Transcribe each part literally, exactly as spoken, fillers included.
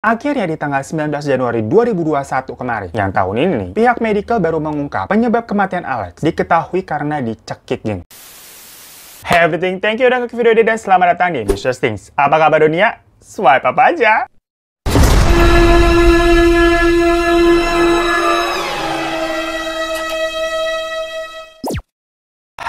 Akhirnya di tanggal sembilan belas Januari dua ribu dua puluh satu kemarin, yang tahun ini nih, pihak medical baru mengungkap penyebab kematian Alex diketahui karena dicekik, geng. Hey everything, thank you udah ke video ini dan selamat datang di Mister Things. Apa kabar dunia? Swipe up aja!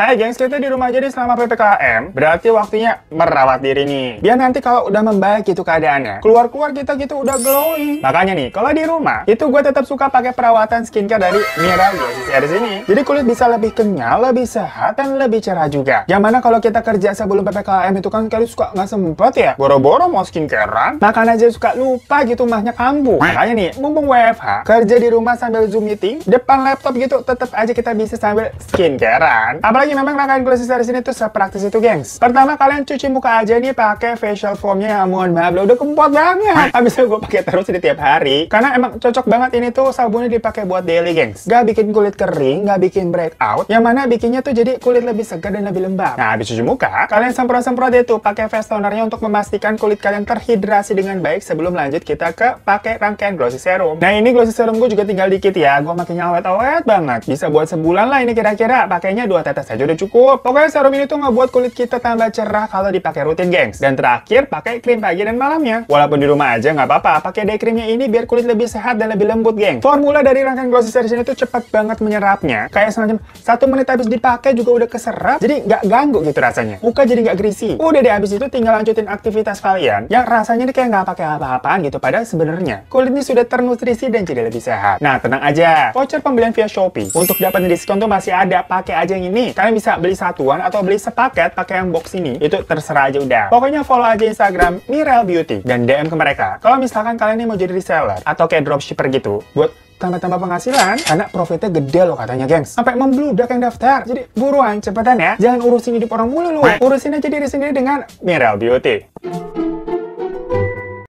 Hai gengs, kita di rumah jadi selama P P K M, berarti waktunya merawat diri nih. Biar nanti kalau udah membaik itu keadaannya, keluar-keluar kita gitu udah glowing. Makanya nih, kalau di rumah, itu gue tetap suka pakai perawatan skincare dari Mirelle dari sini. Jadi kulit bisa lebih kenyal, lebih sehat, dan lebih cerah juga. Yang mana kalau kita kerja sebelum P P K M itu kan kali suka nggak sempet ya, boro-boro mau skincarean, makan aja suka lupa gitu mahnya kambuh. Makanya nih, mumpung W F H, kerja di rumah sambil Zoom meeting, depan laptop gitu, tetap aja kita bisa sambil skincarean. Apalagi memang rangkaian glossy dari sini tuh sepraktis itu, gengs. Pertama kalian cuci muka aja nih pakai facial foamnya. Mohon maaf lo udah kempot banget. Habisnya gue pakai terus di tiap hari karena emang cocok banget ini tuh sabunnya dipakai buat daily, gengs. Gak bikin kulit kering, gak bikin breakout. Yang mana bikinnya tuh jadi kulit lebih segar dan lebih lembab. Nah, habis cuci muka, kalian semprot-semprot deh tuh pakai face tonernya untuk memastikan kulit kalian terhidrasi dengan baik sebelum lanjut kita ke pakai rangkaian glossy serum. Nah, ini glossy serum gue juga tinggal dikit ya. Gue makainya awet-awet banget. Bisa buat sebulan lah ini kira-kira. Pakainya dua tetes aja udah cukup. Pokoknya serum ini tuh ngebuat kulit kita tambah cerah kalau dipakai rutin, gengs. Dan terakhir, pakai krim pagi dan malamnya. Walaupun di rumah aja nggak apa-apa, pakai day creamnya ini biar kulit lebih sehat dan lebih lembut, gengs. Formula dari rangkaian glossy series ini tuh cepat banget menyerapnya. Kayak semacam satu menit habis dipakai juga udah keserap, jadi nggak ganggu gitu rasanya. Muka jadi nggak greasy. Udah deh, habis itu tinggal lanjutin aktivitas kalian yang rasanya ini kayak nggak pakai apa-apaan gitu. Padahal sebenarnya kulitnya sudah ternutrisi dan jadi lebih sehat. Nah, tenang aja. Voucher pembelian via Shopee untuk dapat diskon tuh masih ada. Pakai aja yang ini. Kalian bisa beli satuan atau beli sepaket pakai yang box ini, itu terserah aja udah. Pokoknya follow aja Instagram mirellebeauty dan D M ke mereka kalau misalkan kalian ini mau jadi reseller atau kayak dropshipper gitu buat tambah-tambah penghasilan karena profitnya gede loh katanya, gengs. Sampai membludak yang daftar, jadi buruan cepetan ya, jangan urusin hidup orang mulu lu, urusin aja diri sendiri dengan mirellebeauty.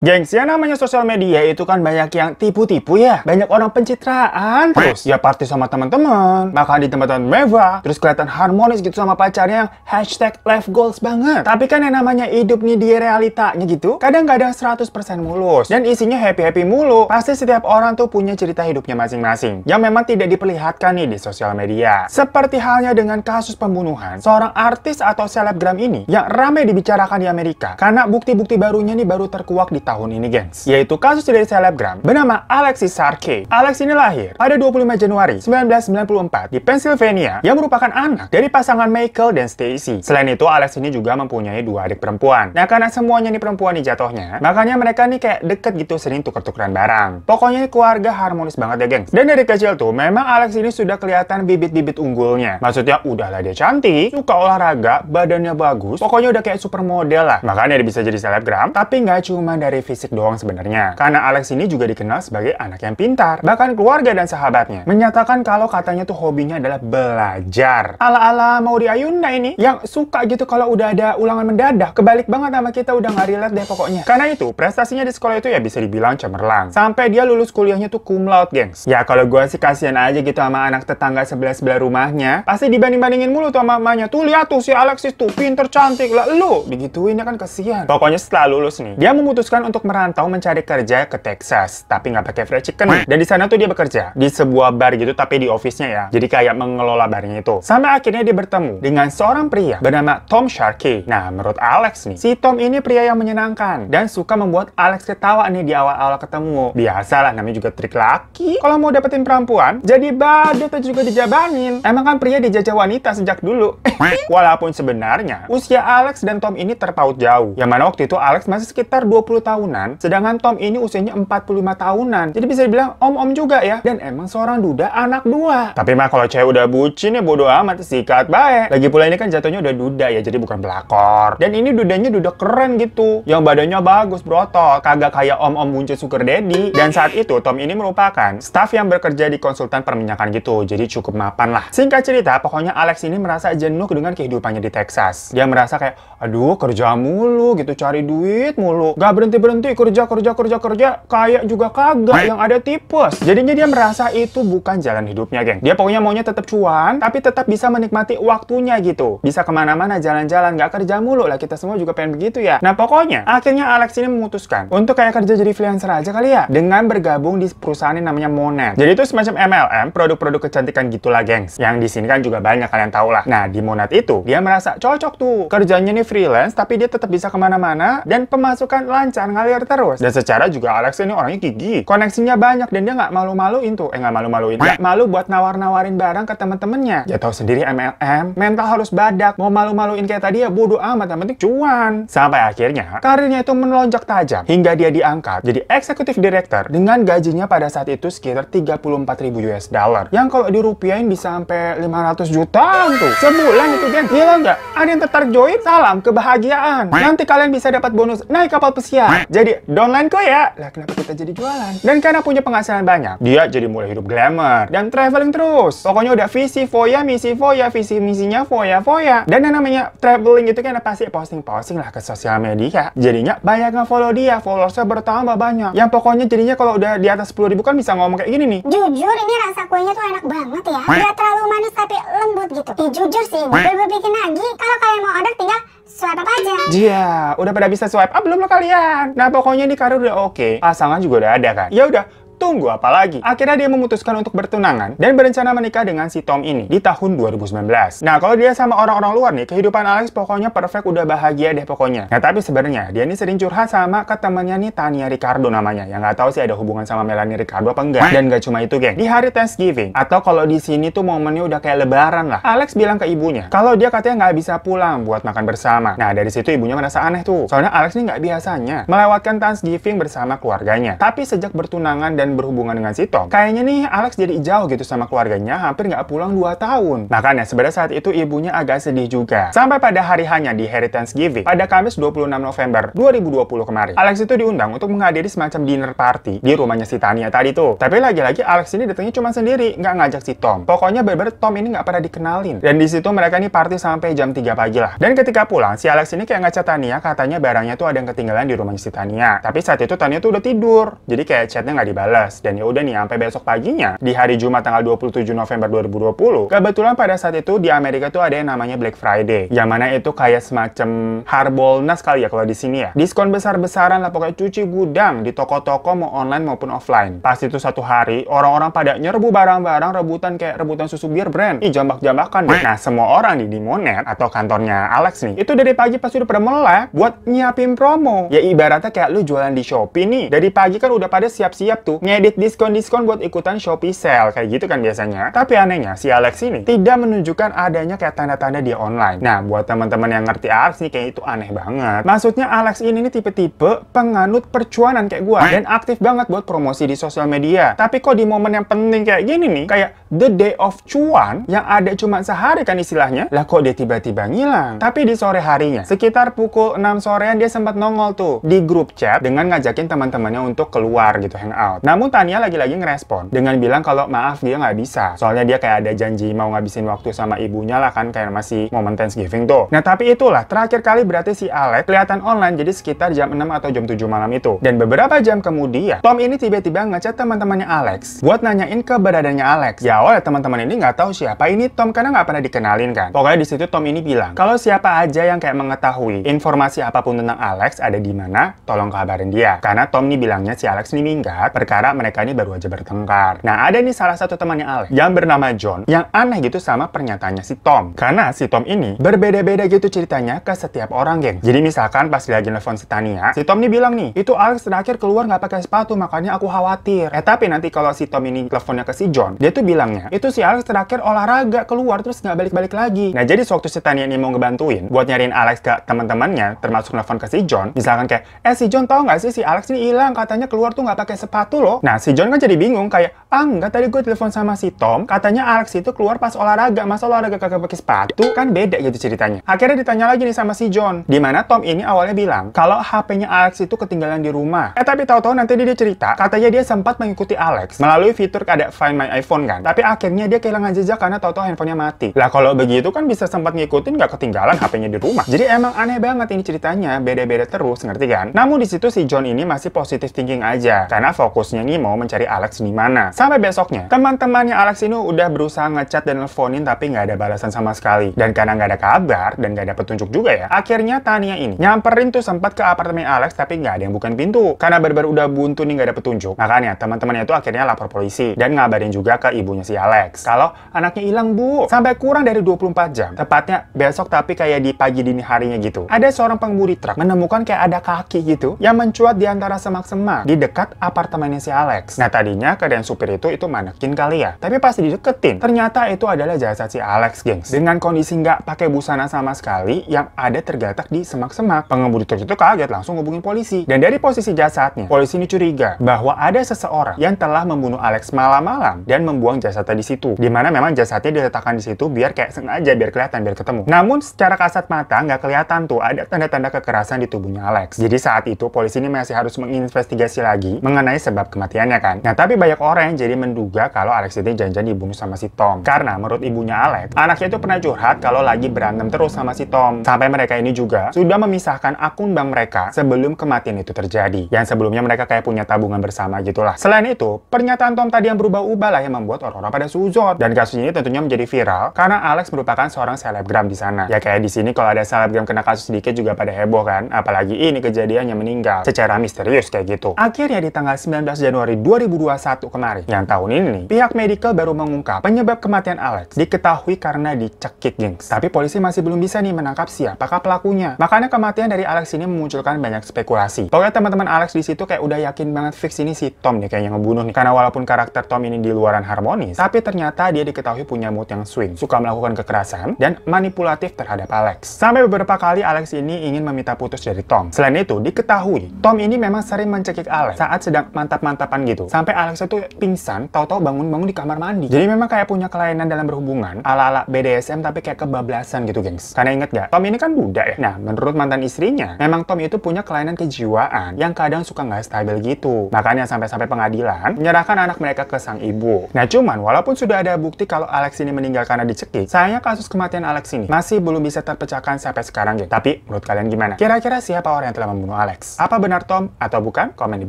Gengs, ya namanya sosial media itu kan banyak yang tipu-tipu ya. Banyak orang pencitraan. Terus ya party sama teman-teman, makan di tempat-tempat mewah, terus kelihatan harmonis gitu sama pacarnya yang hashtag life goals banget. Tapi kan yang namanya hidup nih di realitanya gitu, kadang-kadang seratus persen mulus. Dan isinya happy-happy mulu. Pasti setiap orang tuh punya cerita hidupnya masing-masing yang memang tidak diperlihatkan nih di sosial media. Seperti halnya dengan kasus pembunuhan seorang artis atau selebgram ini yang ramai dibicarakan di Amerika karena bukti-bukti barunya nih baru terkuak di tahun ini, gengs, yaitu kasus dari selebgram bernama Alexis Sharkey. Alex ini lahir pada dua puluh lima Januari sembilan belas sembilan puluh empat di Pennsylvania yang merupakan anak dari pasangan Michael dan Stacy. Selain itu, Alex ini juga mempunyai dua adik perempuan. Nah, karena semuanya nih perempuan nih jatuhnya, makanya mereka nih kayak deket gitu, sering tuker-tukeran barang. Pokoknya keluarga harmonis banget ya, gengs. Dan dari kecil tuh memang Alex ini sudah kelihatan bibit-bibit unggulnya. Maksudnya udahlah dia cantik, suka olahraga, badannya bagus, pokoknya udah kayak supermodel lah. Makanya dia bisa jadi selebgram, tapi nggak cuma dari fisik doang sebenarnya. Karena Alex ini juga dikenal sebagai anak yang pintar. Bahkan keluarga dan sahabatnya menyatakan kalau katanya tuh hobinya adalah belajar. Ala-ala mau diayunda ini yang suka gitu kalau udah ada ulangan mendadak. Kebalik banget sama kita, udah nggak relate deh pokoknya. Karena itu prestasinya di sekolah itu ya bisa dibilang cemerlang. Sampai dia lulus kuliahnya tuh cum laude, gengs. Ya kalau gue sih kasihan aja gitu sama anak tetangga sebelah-sebelah rumahnya. Pasti dibanding-bandingin mulu tuh sama mamanya. Tuh lihat tuh si Alexis tuh pinter cantik lah lu. Begituin ya kan kasihan. Pokoknya setelah lulus nih, dia memutuskan untuk untuk merantau mencari kerja ke Texas, tapi nggak pakai fried chicken. Dan di sana tuh dia bekerja di sebuah bar gitu, tapi di office-nya ya. Jadi kayak mengelola barnya itu. Sampai akhirnya dia bertemu dengan seorang pria bernama Tom Sharkey. Nah, menurut Alex nih, si Tom ini pria yang menyenangkan dan suka membuat Alex ketawa nih di awal-awal ketemu. Biasalah, namanya juga trik laki. Kalau mau dapetin perempuan, jadi badut juga dijabanin. Emang kan pria dijajah wanita sejak dulu. Walaupun sebenarnya usia Alex dan Tom ini terpaut jauh. Yang mana waktu itu Alex masih sekitar dua puluh tahun. Sedangkan Tom ini usianya empat puluh lima tahunan. Jadi bisa dibilang om-om juga ya. Dan emang seorang duda anak dua. Tapi mah kalau cewek udah bucin ya bodo amat, sikat baik. Lagi pula ini kan jatuhnya udah duda ya, jadi bukan pelakor. Dan ini dudanya duda keren gitu, yang badannya bagus, berotot, kagak kayak om-om buncit sugar daddy. Dan saat itu Tom ini merupakan staff yang bekerja di konsultan perminyakan gitu. Jadi cukup mapan lah. Singkat cerita, pokoknya Alex ini merasa jenuh dengan kehidupannya di Texas. Dia merasa kayak, aduh kerja mulu gitu, cari duit mulu, gak berhenti-berhenti berhenti kerja kerja kerja kerja kayak juga kagak, yang ada tipes. Jadinya dia merasa itu bukan jalan hidupnya, geng. Dia pokoknya maunya tetap cuan tapi tetap bisa menikmati waktunya gitu, bisa kemana-mana jalan-jalan, nggak kerja mulu lah, kita semua juga pengen begitu ya. Nah pokoknya akhirnya Alex ini memutuskan untuk kayak kerja jadi freelancer aja kali ya, dengan bergabung di perusahaan yang namanya Monat. Jadi itu semacam M L M, produk-produk kecantikan gitulah, gengs, yang di sini kan juga banyak, kalian tau lah. Nah di Monat itu dia merasa cocok tuh, kerjanya nih freelance tapi dia tetap bisa kemana-mana dan pemasukan lancar ngalir terus. Dan secara juga Alex ini orangnya gigih, koneksinya banyak, dan dia nggak malu-maluin tuh, eh nggak malu-maluin, nggak malu buat nawar-nawarin barang ke temen-temennya. Ya tahu sendiri M L M, mental harus badak, mau malu-maluin kayak tadi ya bodoh amat, yang penting cuan. Sampai akhirnya karirnya itu melonjak tajam hingga dia diangkat jadi eksekutif director dengan gajinya pada saat itu sekitar tiga puluh empat ribu US dollar, yang kalau dirupiahin bisa sampai lima ratus jutaan tuh sebulan itu, geng. Gila nggak? Ada yang tertarik join? Salam kebahagiaan. Nanti kalian bisa dapat bonus naik kapal pesiar. Jadi downline kok ya. Lah kenapa kita jadi jualan? Dan karena punya penghasilan banyak, dia jadi mulai hidup glamour dan traveling terus. Pokoknya udah visi foya, misi foya, visi misinya foya foya. Dan yang namanya traveling itu kan pasti posting-posting lah ke sosial media. Jadinya banyak nge-follow dia, followersnya bertambah banyak. Yang pokoknya jadinya kalau udah di atas sepuluh ribu kan bisa ngomong kayak gini nih. Jujur ini rasa kuenya tuh enak banget ya. Gak terlalu manis tapi lembut gitu. Eh jujur sih, gue bikin lagi. Kalau kalian mau order tinggal swipe up aja. Iya, udah pada bisa swipe up belum lo kalian? Nah pokoknya ini karir udah oke, pasangan juga udah ada kan. Ya udah, tunggu apa lagi? Akhirnya dia memutuskan untuk bertunangan dan berencana menikah dengan si Tom ini di tahun dua ribu sembilan belas. Nah, kalau dia sama orang-orang luar nih, kehidupan Alex pokoknya perfect, udah bahagia deh pokoknya. Nah, tapi sebenarnya dia ini sering curhat sama ke temannya nih, Tania Ricardo namanya. Yang nggak tahu sih ada hubungan sama Melanie Ricardo apa enggak. Dan nggak cuma itu, geng. Di hari Thanksgiving, atau kalau di sini tuh momennya udah kayak lebaran lah, Alex bilang ke ibunya kalau dia katanya nggak bisa pulang buat makan bersama. Nah, dari situ ibunya merasa aneh tuh. Soalnya Alex ini nggak biasanya melewatkan Thanksgiving bersama keluarganya. Tapi sejak bertunangan dan berhubungan dengan si Tom, kayaknya nih Alex jadi jauh gitu sama keluarganya, hampir nggak pulang dua tahun. Makanya sebenarnya saat itu ibunya agak sedih juga. Sampai pada hari hanya di hari Thanksgiving, pada Kamis dua puluh enam November dua ribu dua puluh kemarin, Alex itu diundang untuk menghadiri semacam dinner party di rumahnya si Tania tadi tuh. Tapi lagi-lagi Alex ini datangnya cuma sendiri, nggak ngajak si Tom. Pokoknya bener-bener Tom ini nggak pernah dikenalin. Dan di situ mereka nih party sampai jam tiga pagi lah. Dan ketika pulang, si Alex ini kayak ngaca Tania, katanya barangnya tuh ada yang ketinggalan di rumahnya si Tania. Tapi saat itu Tania tuh udah tidur, jadi kayak chatnya nggak dibalas. Dan ya udah nih, sampai besok paginya di hari Jumat tanggal dua puluh tujuh November dua ribu dua puluh, kebetulan pada saat itu di Amerika tuh ada yang namanya Black Friday, yang mana itu kayak semacam Harbolnas kali ya kalau di sini ya, diskon besar-besaran lah pokoknya, cuci gudang di toko-toko mau online maupun offline. Pas itu satu hari orang-orang pada nyerbu barang-barang, rebutan kayak rebutan susu bir brand, ih jambak-jambakan deh. Nah semua orang nih di Monet atau kantornya Alex nih, itu dari pagi pasti udah pada melek buat nyiapin promo. Ya ibaratnya kayak lu jualan di Shopee nih, dari pagi kan udah pada siap-siap tuh ngedit diskon-diskon buat ikutan Shopee sale, kayak gitu kan biasanya. Tapi anehnya, si Alex ini tidak menunjukkan adanya kayak tanda-tanda dia online. Nah, buat teman-teman yang ngerti Alex nih, kayak itu aneh banget. Maksudnya Alex ini nih tipe-tipe penganut percuanan kayak gua, dan aktif banget buat promosi di sosial media. Tapi kok di momen yang penting kayak gini nih, kayak the day of cuan, yang ada cuma sehari kan istilahnya, lah kok dia tiba-tiba ngilang. Tapi di sore harinya, sekitar pukul enam sorean dia sempat nongol tuh di grup chat dengan ngajakin teman-temannya untuk keluar gitu, hangout. Namun Tania lagi-lagi ngerespon dengan bilang kalau maaf dia nggak bisa, soalnya dia kayak ada janji mau ngabisin waktu sama ibunya lah kan, kayak masih momen Thanksgiving tuh. Nah tapi itulah terakhir kali berarti si Alex kelihatan online, jadi sekitar jam enam atau jam tujuh malam itu. Dan beberapa jam kemudian Tom ini tiba-tiba ngechat teman-temannya Alex buat nanyain keberadaannya Alex. Ya awalnya teman-teman ini nggak tahu siapa ini Tom karena nggak pernah dikenalin kan. Pokoknya di situ Tom ini bilang kalau siapa aja yang kayak mengetahui informasi apapun tentang Alex ada di mana, tolong kabarin dia. Karena Tom nih bilangnya si Alex ini minggat perkara mereka ini baru aja bertengkar. Nah ada nih salah satu temannya Alex yang bernama John yang aneh gitu sama pernyataannya si Tom, karena si Tom ini berbeda-beda gitu ceritanya ke setiap orang, geng. Jadi misalkan pas lagi nelfon si Tania, si Tom nih bilang nih itu Alex terakhir keluar nggak pakai sepatu makanya aku khawatir. Eh tapi nanti kalau si Tom ini teleponnya ke si John, dia tuh bilangnya itu si Alex terakhir olahraga keluar terus nggak balik-balik lagi. Nah jadi waktu si Tania ini mau ngebantuin buat nyariin Alex ke teman-temannya termasuk nelfon ke si John, misalkan kayak eh si John tahu nggak sih si Alex ini hilang katanya keluar tuh nggak pakai sepatu loh. bro. Nah, si John kan jadi bingung kayak, ah enggak, tadi gue telepon sama si Tom, katanya Alex itu keluar pas olahraga, masa olahraga kagak pakai sepatu? Kan beda gitu ceritanya. Akhirnya ditanya lagi nih sama si John, dimana Tom ini awalnya bilang kalau H P-nya Alex itu ketinggalan di rumah. Eh, tapi tahu-tahu nanti dia cerita, katanya dia sempat mengikuti Alex melalui fitur kayak Find My iPhone kan, tapi akhirnya dia kehilangan jejak karena tahu-tahu handphonenya mati. Lah kalau begitu kan bisa sempat ngikutin nggak ketinggalan H P-nya di rumah. Jadi emang aneh banget ini ceritanya, beda-beda terus, ngerti kan? Namun di situ si John ini masih positive thinking aja, karena fokusnya nih mau mencari Alex di mana. Sampai besoknya, teman-temannya Alex ini udah berusaha ngechat dan nelfonin tapi nggak ada balasan sama sekali. Dan karena nggak ada kabar dan nggak ada petunjuk juga ya, akhirnya Tania ini nyamperin tuh sempat ke apartemen Alex tapi nggak ada yang bukain pintu. Karena bener-bener udah buntu nih nggak ada petunjuk. Makanya teman-temannya itu akhirnya lapor polisi dan ngabarin juga ke ibunya si Alex kalau anaknya hilang, Bu. Sampai kurang dari dua puluh empat jam, tepatnya besok tapi kayak di pagi dini harinya gitu, ada seorang pengemudi truk menemukan kayak ada kaki gitu yang mencuat di antara semak-semak di dekat apartemennya si Alex. Nah, tadinya keadaan supir itu itu manekin kali ya, tapi pas dideketin ternyata itu adalah jasad si Alex, gengs, dengan kondisi nggak pakai busana sama sekali yang ada tergeletak di semak-semak. Pengemudi truk itu kaget, langsung hubungin polisi, dan dari posisi jasadnya polisi ini curiga bahwa ada seseorang yang telah membunuh Alex malam-malam dan membuang jasadnya di situ, dimana memang jasadnya diletakkan di situ biar kayak sengaja, biar kelihatan, biar ketemu. Namun secara kasat mata nggak kelihatan tuh ada tanda-tanda kekerasan di tubuhnya Alex. Jadi saat itu polisi ini masih harus menginvestigasi lagi mengenai sebab kematiannya kan. Nah, tapi banyak orang yang jadi menduga kalau Alex itu janjian dibunuh sama si Tom, karena menurut ibunya Alex, anaknya itu pernah curhat kalau lagi berantem terus sama si Tom, sampai mereka ini juga sudah memisahkan akun bank mereka sebelum kematian itu terjadi, yang sebelumnya mereka kayak punya tabungan bersama gitulah. Selain itu, pernyataan Tom tadi yang berubah-ubah lah yang membuat orang-orang pada suzon, dan kasus ini tentunya menjadi viral karena Alex merupakan seorang selebgram di sana. Ya kayak di sini kalau ada selebgram kena kasus sedikit juga pada heboh kan, apalagi ini kejadiannya meninggal secara misterius kayak gitu. Akhirnya di tanggal sembilan belas Januari dua ribu dua puluh satu kemarin, yang tahun ini nih, pihak medical baru mengungkap penyebab kematian Alex diketahui karena dicekik, gengs. Tapi polisi masih belum bisa nih menangkap siapakah pelakunya. Makanya kematian dari Alex ini memunculkan banyak spekulasi. Pokoknya teman-teman Alex di situ kayak udah yakin banget fix ini si Tom nih kayaknya ngebunuh nih, karena walaupun karakter Tom ini di luaran harmonis, tapi ternyata dia diketahui punya mood yang swing, suka melakukan kekerasan dan manipulatif terhadap Alex. Sampai beberapa kali Alex ini ingin meminta putus dari Tom. Selain itu, diketahui Tom ini memang sering mencekik Alex saat sedang mantap-mantapan gitu, sampai Alex itu pingsan, tahu-tahu bangun-bangun di kamar mandi. Jadi memang kayak punya kelainan dalam berhubungan ala-ala B D S M tapi kayak kebablasan gitu, gengs. Karena inget gak, Tom ini kan budak ya. Nah, menurut mantan istrinya, memang Tom itu punya kelainan kejiwaan yang kadang suka nggak stabil gitu. Makanya sampai-sampai pengadilan menyerahkan anak mereka ke sang ibu. Nah, cuman walaupun sudah ada bukti kalau Alex ini meninggal karena dicekik, sayangnya kasus kematian Alex ini masih belum bisa terpecahkan sampai sekarang, gitu. Tapi menurut kalian gimana? Kira-kira siapa orang yang telah membunuh Alex? Apa benar Tom atau bukan? Komen di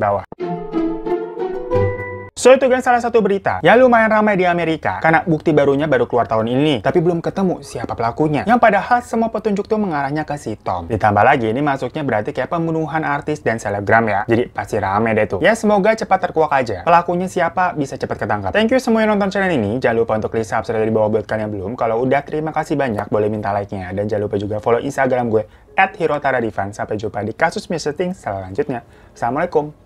bawah. So itu kan salah satu berita ya lumayan ramai di Amerika, karena bukti barunya baru keluar tahun ini tapi belum ketemu siapa pelakunya, yang padahal semua petunjuk tuh mengarahnya ke si Tom. Ditambah lagi ini masuknya berarti kayak pembunuhan artis dan selebgram ya, jadi pasti ramai deh tuh ya. Semoga cepat terkuak aja pelakunya siapa, bisa cepat ketangkap. Thank you semua yang nonton channel ini, jangan lupa untuk klik subscribe di bawah buat kalian yang belum. Kalau udah terima kasih banyak, boleh minta like-nya, dan jangan lupa juga follow Instagram gue at Hirotada Radifan. Sampai jumpa di kasus missing selanjutnya. Assalamualaikum.